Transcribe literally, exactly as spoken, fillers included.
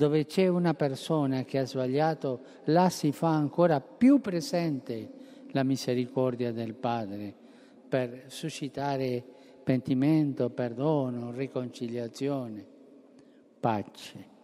Dove c'è una persona che ha sbagliato, là si fa ancora più presente la misericordia del Padre per suscitare pentimento, perdono, riconciliazione, pace.